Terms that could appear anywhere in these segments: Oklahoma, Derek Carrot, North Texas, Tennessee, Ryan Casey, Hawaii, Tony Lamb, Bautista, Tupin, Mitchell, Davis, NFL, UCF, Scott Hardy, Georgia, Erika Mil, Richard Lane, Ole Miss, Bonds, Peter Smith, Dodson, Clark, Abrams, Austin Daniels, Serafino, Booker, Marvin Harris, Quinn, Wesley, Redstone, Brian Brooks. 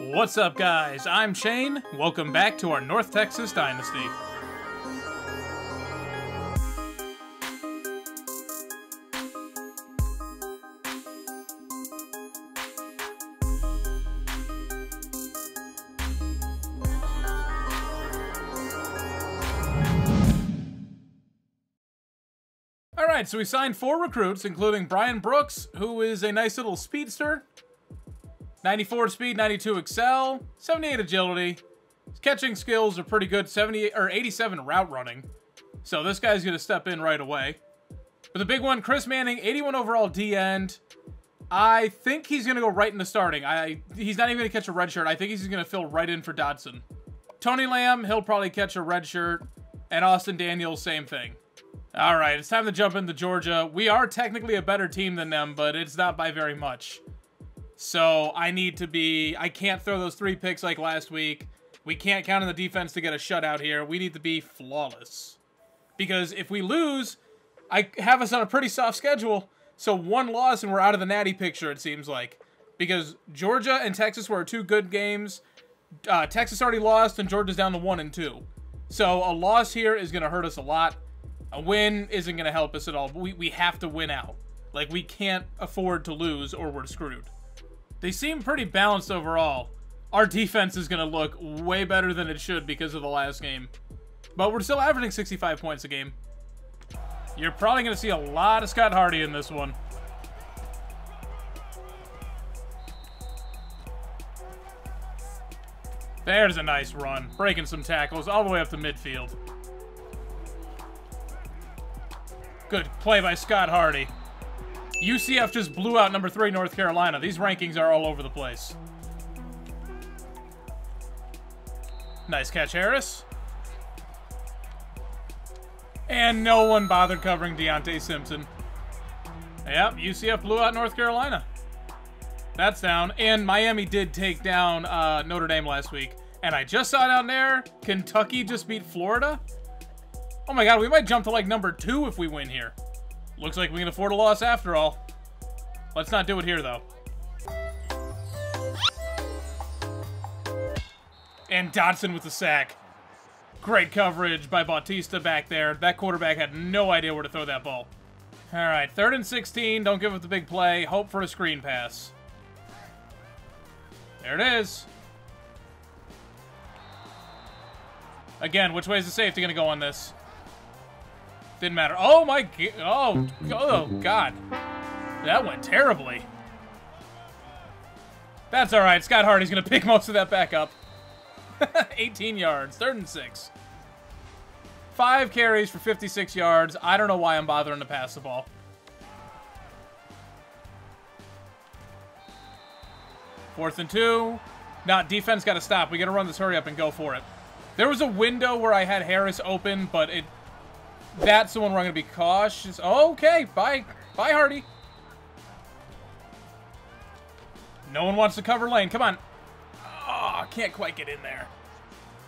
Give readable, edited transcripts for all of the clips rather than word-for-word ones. What's up, guys? I'm Shane. Welcome back to our North Texas Dynasty. Alright, so we signed 4 recruits, including Brian Brooks, who is a nice little speedster. 94 speed, 92 excel, 78 agility. His catching skills are pretty good, 78 or 87 route running. So this guy's going to step in right away. But the big one, Chris Manning, 81 overall D end. I think he's going to go right into starting. He's not even going to catch a red shirt. I think he's going to fill right in for Dodson. Tony Lamb, he'll probably catch a red shirt, and Austin Daniels, same thing. All right, it's time to jump into Georgia. We are technically a better team than them, but it's not by very much. So I can't throw those 3 picks like last week. We can't count on the defense to get a shutout here. We need to be flawless. Because if we lose, I have us on a pretty soft schedule. So 1 loss and we're out of the natty picture, it seems like. Because Georgia and Texas were 2 good games. Texas already lost and Georgia's down to 1 and 2. So a loss here is going to hurt us a lot. A win isn't going to help us at all. But we have to win out. Like, we can't afford to lose or we're screwed. They seem pretty balanced overall. Our defense is going to look way better than it should because of the last game. But we're still averaging 65 points a game. You're probably going to see a lot of Scott Hardy in this one. There's a nice run. Breaking some tackles all the way up to midfield. Good play by Scott Hardy. UCF just blew out number 3 North Carolina. These rankings are all over the place. Nice catch, Harris. And no one bothered covering Deontay Simpson. Yep, UCF blew out North Carolina. That's down. And Miami did take down Notre Dame last week. And I just saw down there, Kentucky just beat Florida. Oh my God, we might jump to like number 2 if we win here. Looks like we can afford a loss after all. Let's not do it here, though. And Dodson with the sack. Great coverage by Bautista back there. That quarterback had no idea where to throw that ball. All right, 3rd and 16. Don't give up the big play. Hope for a screen pass. There it is. Again, which way is the safety going to go on this? Didn't matter. Oh, my God. Oh, God. That went terribly. That's all right. Scott Hardy's going to pick most of that back up. 18 yards. 3rd and 6. 5 carries for 56 yards. I don't know why I'm bothering to pass the ball. Fourth and 2. Nah, defense got to stop. We got to run this hurry up and go for it. There was a window where I had Harris open, but it... That's the one where I'm going to be cautious. Okay, bye. Bye, Hardy. No one wants to cover lane. Come on. Oh, can't quite get in there.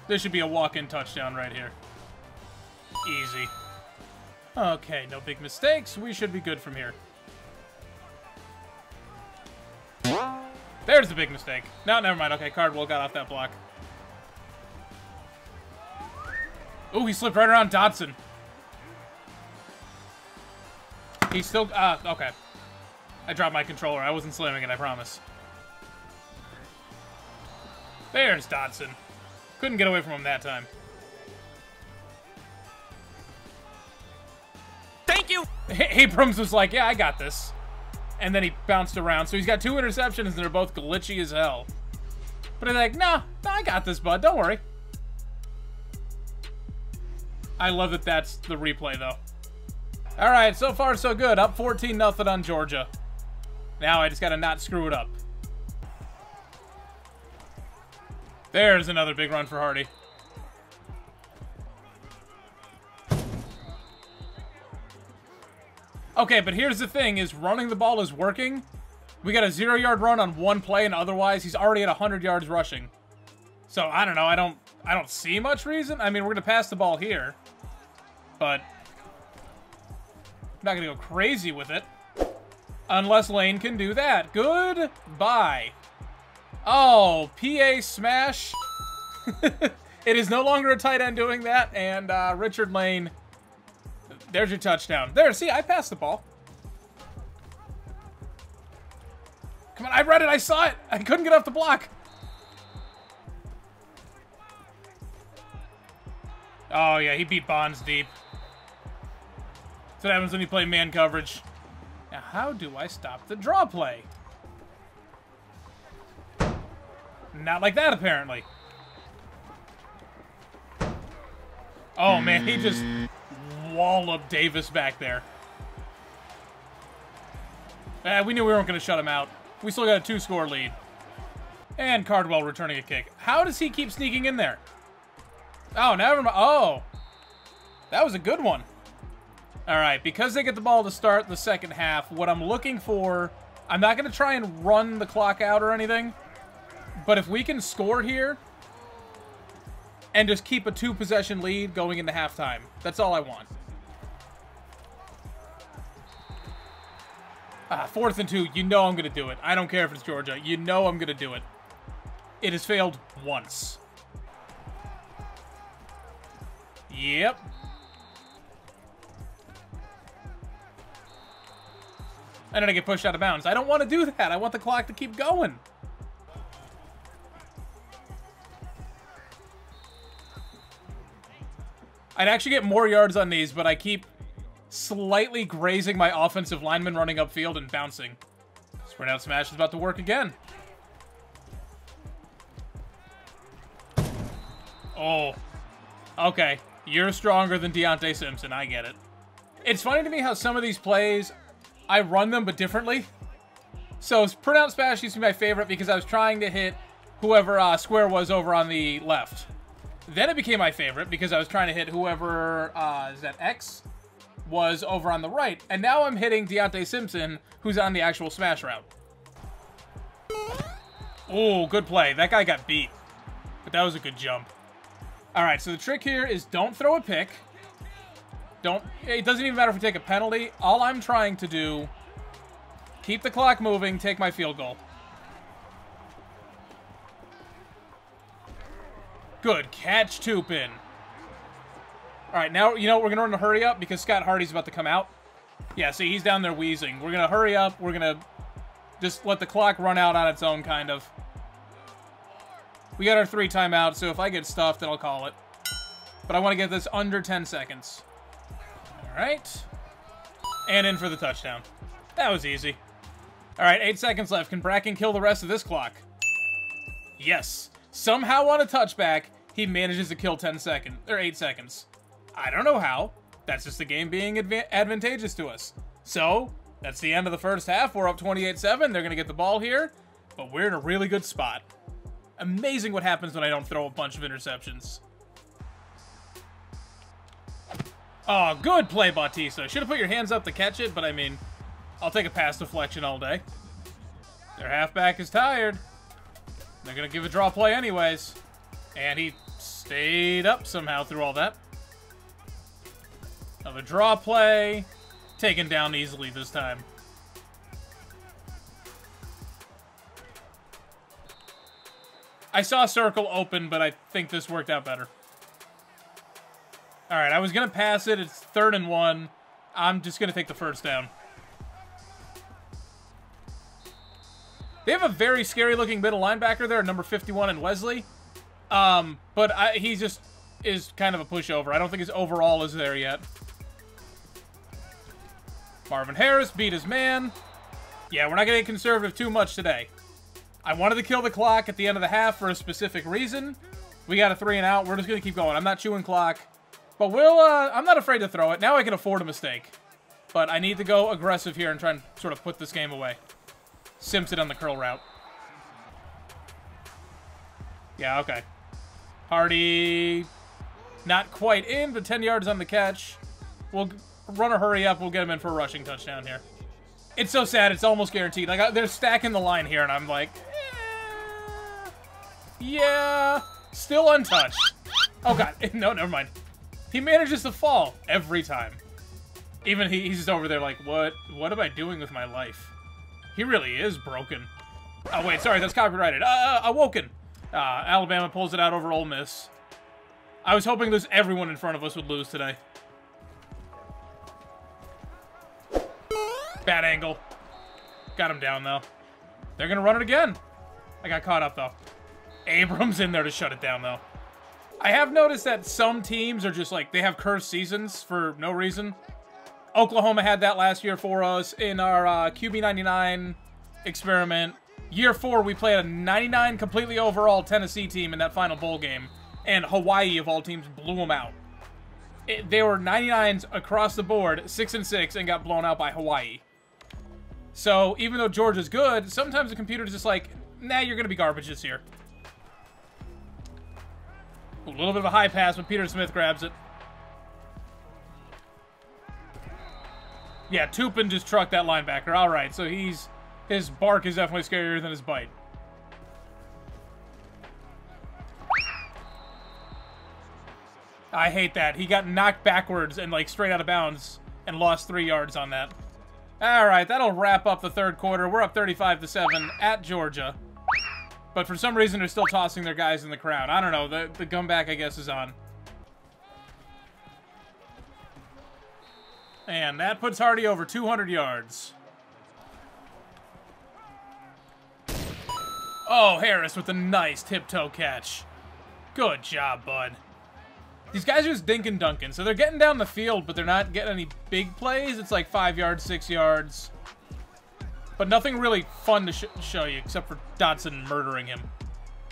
This should be a walk-in touchdown right here. Easy. Okay, no big mistakes. We should be good from here. There's the big mistake. No, never mind. Okay, Cardwell got off that block. Ooh, he slipped right around Dodson. He's still... okay. I dropped my controller. I wasn't slamming it, I promise. There's Dodson. Couldn't get away from him that time. Thank you! Abrams was like, yeah, I got this. And then he bounced around. So he's got 2 interceptions, and they're both glitchy as hell. But he's like, nah, I got this, bud. Don't worry. I love that that's the replay, though. All right, so far so good. Up 14-0 on Georgia. Now I just got to not screw it up. There's another big run for Hardy. Okay, but here's the thing, is running the ball is working. We got a 0-yard run on 1 play, and otherwise he's already at 100 yards rushing. So I don't know. I don't see much reason. I mean, we're going to pass the ball here, but... I'm not going to go crazy with it. Unless Lane can do that. Goodbye. Oh, PA smash. It is no longer a tight end doing that. And Richard Lane, there's your touchdown. There, see, I passed the ball. Come on, I read it. I saw it. I couldn't get off the block. Oh, yeah, he beat Bonds deep. That's what happens when you play man coverage. Now, how do I stop the draw play? Not like that, apparently. Oh, man, he just walloped Davis back there. We knew we weren't going to shut him out. We still got a two-score lead. And Cardwell returning a kick. How does he keep sneaking in there? Oh, never mind. Oh, that was a good one. All right, because they get the ball to start the second half, what I'm looking for, I'm not going to try and run the clock out or anything, but if we can score here and just keep a two-possession lead going into halftime, that's all I want. Fourth and two, you know I'm going to do it. I don't care if it's Georgia. You know I'm going to do it. It has failed once. Yep. And then I get pushed out of bounds. I don't want to do that. I want the clock to keep going. I'd actually get more yards on these, but I keep slightly grazing my offensive lineman running upfield and bouncing. Spread out smash is about to work again. Oh. Okay. You're stronger than Deontay Simpson. I get it. It's funny to me how some of these plays, I run them, but differently. So printout smash used to be my favorite because I was trying to hit whoever Square was over on the left. Then it became my favorite because I was trying to hit whoever is that X was over on the right. And now I'm hitting Deontay Simpson, who's on the actual smash route. Oh, good play. That guy got beat, but that was a good jump. All right, so the trick here is don't throw a pick. Don't. It doesn't even matter if we take a penalty. All I'm trying to do, keep the clock moving, take my field goal. Good catch, Tupin. All right, now, you know, we're going to run a hurry up because Scott Hardy's about to come out. Yeah, see, he's down there wheezing. We're going to hurry up. We're going to just let the clock run out on its own, kind of. We got our 3 timeouts, so if I get stuffed, then I'll call it. But I want to get this under 10 seconds. All right. And in for the touchdown. That was easy. All right, 8 seconds left. Can Bracken kill the rest of this clock? Yes. Somehow on a touchback, he manages to kill 10 seconds, or 8 seconds. I don't know how. That's just the game being advantageous to us. So, that's the end of the first half. We're up 28-7. They're going to get the ball here, but we're in a really good spot. Amazing what happens when I don't throw a bunch of interceptions. Oh, good play, Bautista. Should have put your hands up to catch it, but I mean, I'll take a pass deflection all day. Their halfback is tired. They're going to give a draw play anyways. And he stayed up somehow through all that. Another draw play. Taken down easily this time. I saw circle open, but I think this worked out better. All right, I was going to pass it. It's 3rd and 1. I'm just going to take the first down. They have a very scary-looking middle linebacker there, number 51 in Wesley. But he just is kind of a pushover. I don't think his overall is there yet. Marvin Harris beat his man. Yeah, we're not going to get conservative too much today. I wanted to kill the clock at the end of the half for a specific reason. We got a 3 and out. We're just going to keep going. I'm not chewing clock. But we'll, I'm not afraid to throw it. Now I can afford a mistake. But I need to go aggressive here and try and sort of put this game away. Simpson on the curl route. Yeah, okay. Hardy, not quite in, but 10 yards on the catch. We'll run a hurry up. We'll get him in for a rushing touchdown here. It's so sad. It's almost guaranteed. Like, they're stacking the line here, and I'm like, yeah, still untouched. Oh, God. No, never mind. He manages to fall every time. Even he's just over there like, what am I doing with my life? He really is broken. Oh, wait, sorry, that's copyrighted. Awoken. Alabama pulls it out over Ole Miss. I was hoping this everyone in front of us would lose today. Bad angle. Got him down, though. They're going to run it again. I got caught up, though. Abrams in there to shut it down, though. I have noticed that some teams are just like, they have cursed seasons for no reason. Oklahoma had that last year for us in our QB99 experiment. Year 4, we played a 99 completely overall Tennessee team in that final bowl game. And Hawaii, of all teams, blew them out. They were 99s across the board, 6-6, and got blown out by Hawaii. So, even though Georgia's good, sometimes the computer's just like, nah, you're going to be garbage this year. A little bit of a high pass, but Peter Smith grabs it. Yeah, Tupin just trucked that linebacker. All right, so he's... his bark is definitely scarier than his bite. I hate that. He got knocked backwards and, like, straight out of bounds and lost 3 yards on that. All right, that'll wrap up the third quarter. We're up 35-7 at Georgia. But for some reason, they're still tossing their guys in the crowd. I don't know. The comeback, I guess, is on. And that puts Hardy over 200 yards. Oh, Harris with a nice tiptoe catch. Good job, bud. These guys are just dink and dunking. So they're getting down the field, but they're not getting any big plays. It's like 5 yards, 6 yards. But nothing really fun to show you except for Dodson murdering him.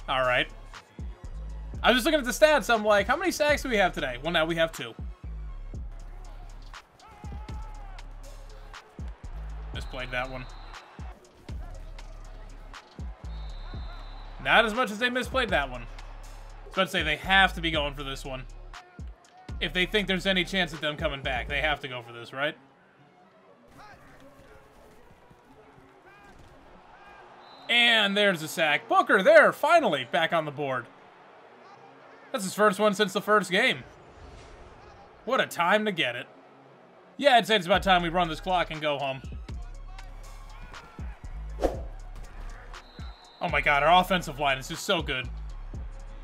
All right. I was just looking at the stats. I'm like, how many sacks do we have today? Well, now we have 2. Misplayed that one. Not as much as they misplayed that one. So I'd say they have to be going for this one. If they think there's any chance of them coming back, they have to go for this, right? And there's a sack. Booker there, finally, back on the board. That's his first one since the first game. What a time to get it. Yeah, I'd say it's about time we run this clock and go home. Oh my god, our offensive line is just so good.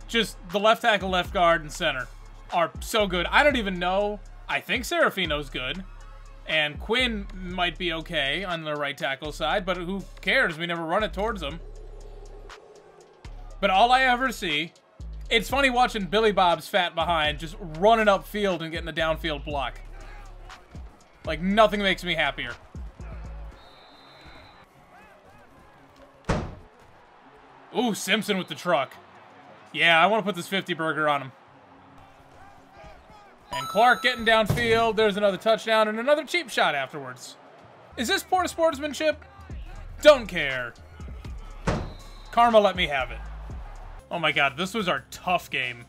Just the left tackle, left guard, and center are so good. I don't even know. I think Serafino's good. And Quinn might be okay on the right tackle side, but who cares? We never run it towards them. But all I ever see... it's funny watching Billy Bob's fat behind just running upfield and getting a downfield block. Like, nothing makes me happier. Ooh, Simpson with the truck. Yeah, I want to put this 50 burger on him. And Clark getting downfield. There's another touchdown and another cheap shot afterwards. Is this poor sportsmanship? Don't care. Karma let me have it. Oh my god, this was our tough game.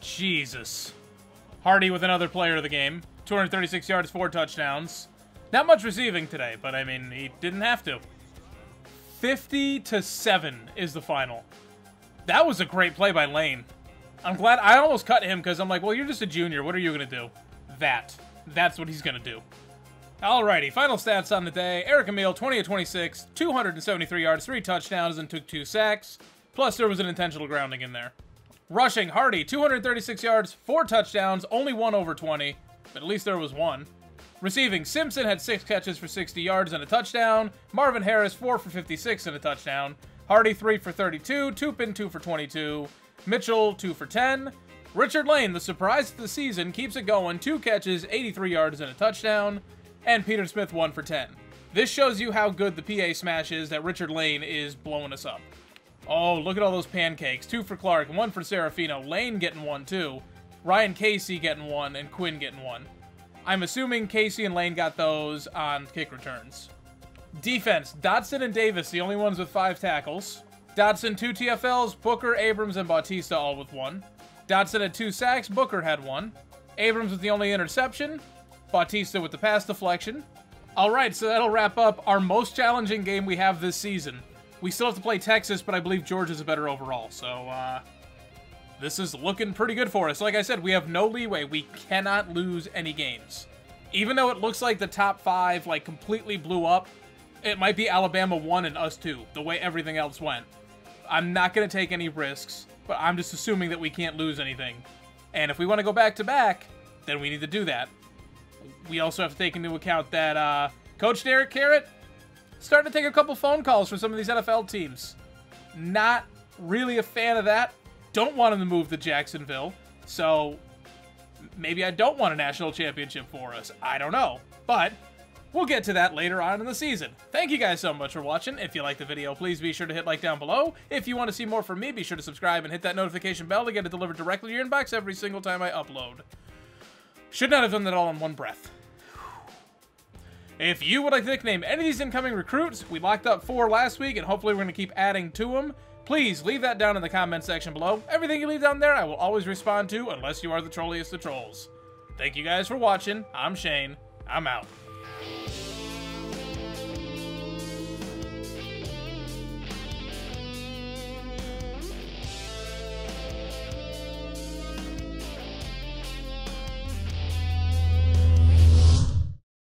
Jesus. Hardy with another player of the game. 236 yards, 4 touchdowns. Not much receiving today, but I mean, he didn't have to. 50-7 is the final. That was a great play by Lane. I'm glad I almost cut him because I'm like, well, you're just a junior. What are you going to do? That's what he's going to do. Alrighty, final stats on the day. Erika Mil, 20-26, 273 yards, 3 touchdowns, and took 2 sacks. Plus, there was an intentional grounding in there. Rushing, Hardy, 236 yards, 4 touchdowns, only 1 over 20. But at least there was one. Receiving, Simpson had 6 catches for 60 yards and a touchdown. Marvin Harris, 4 for 56 and a touchdown. Hardy, 3 for 32. Tupin, 2 for 22. Mitchell, 2 for 10. Richard Lane, the surprise of the season, keeps it going. 2 catches, 83 yards and a touchdown. And Peter Smith, 1 for 10. This shows you how good the PA smash is that Richard Lane is blowing us up. Oh, look at all those pancakes. 2 for Clark, 1 for Serafino. Lane getting 1 too. Ryan Casey getting 1 and Quinn getting 1. I'm assuming Casey and Lane got those on kick returns. Defense, Dodson and Davis, the only ones with 5 tackles. Dodson, 2 TFLs, Booker, Abrams, and Bautista all with 1. Dodson had 2 sacks, Booker had 1. Abrams with the only interception, Bautista with the pass deflection. All right, so that'll wrap up our most challenging game we have this season. We still have to play Texas, but I believe Georgia's a better overall, so this is looking pretty good for us. Like I said, we have no leeway. We cannot lose any games. Even though it looks like the top 5 like completely blew up, It might be Alabama 1 and us 2, the way everything else went. I'm not going to take any risks, but I'm just assuming that we can't lose anything. And if we want to go back-to-back, then we need to do that. We also have to take into account that Coach Derek Carrot started to take a couple phone calls from some of these NFL teams. Not really a fan of that. Don't want him to move to Jacksonville. So maybe I don't want a national championship for us. I don't know. But we'll get to that later on in the season. Thank you guys so much for watching. If you liked the video, please be sure to hit like down below. If you want to see more from me, be sure to subscribe and hit that notification bell to get it delivered directly to your inbox every single time I upload. Should not have done that all in one breath. If you would like to nickname any of these incoming recruits, we locked up 4 last week, and hopefully we're going to keep adding to them. Please leave that down in the comment section below. Everything you leave down there, I will always respond to, unless you are the trolliest of trolls. Thank you guys for watching. I'm Shane. I'm out.